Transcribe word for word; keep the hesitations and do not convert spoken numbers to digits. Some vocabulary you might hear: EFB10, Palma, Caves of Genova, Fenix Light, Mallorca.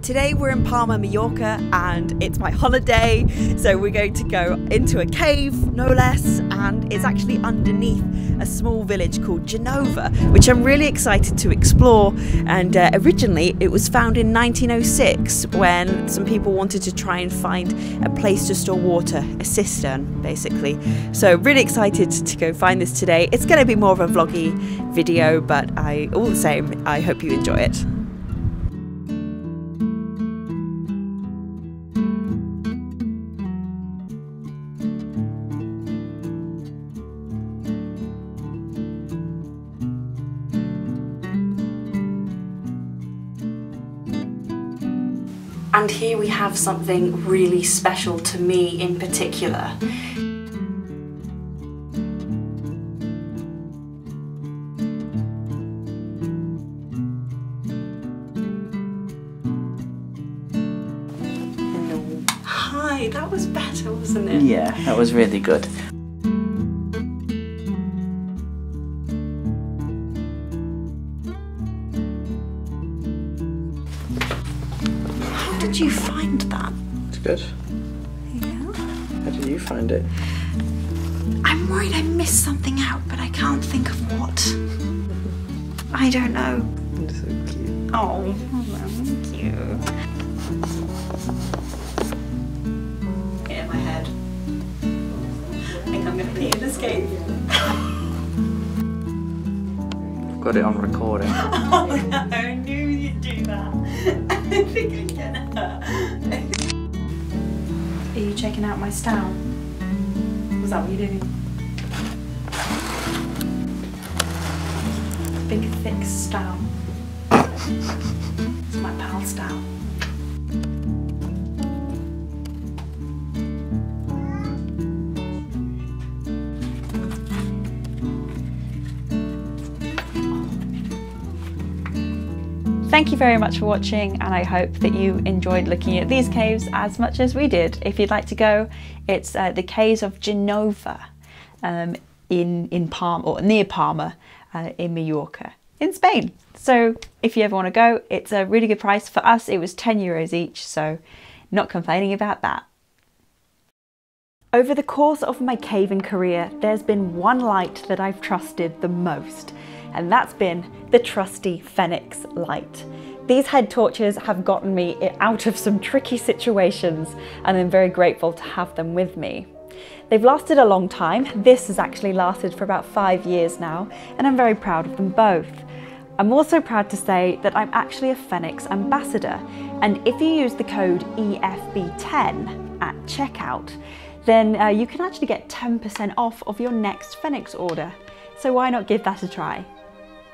Today we're in Palma, Mallorca, and it's my holiday, so we're going to go into a cave, no less, and it's actually underneath a small village called Genova, which I'm really excited to explore. And uh, originally it was found in nineteen oh six when some people wanted to try and find a place to store water, a cistern basically. So really excited to go find this today. It's going to be more of a vloggy video, but I, all the same, I hope you enjoy it. And here we have something really special to me in particular. Hello. Hi, that was better, wasn't it? Yeah, that was really good. How did you find that? It's good. Yeah. How did you find it? I'm worried I missed something out, but I can't think of what. I don't know. It's so cute. Oh, thank you. Get in my head. I think I'm gonna be in this game. I've got it on recording. Oh no, I knew you'd do that. I think I can. Are you checking out my style? Was that what you're doing? Big thick style. It's my pal style. Thank you very much for watching, and I hope that you enjoyed looking at these caves as much as we did. If you'd like to go, it's uh, the Caves of Genova um, in, in Palma, or near Palma uh, in Mallorca in Spain. So if you ever want to go, it's a really good price. For us it was ten euros each, so not complaining about that. Over the course of my caving career, there's been one light that I've trusted the most, and that's been the trusty Fenix Light. These head torches have gotten me out of some tricky situations, and I'm very grateful to have them with me. They've lasted a long time. This has actually lasted for about five years now, and I'm very proud of them both. I'm also proud to say that I'm actually a Fenix ambassador, and if you use the code E F B ten at checkout, then uh, you can actually get ten percent off of your next Fenix order. So why not give that a try?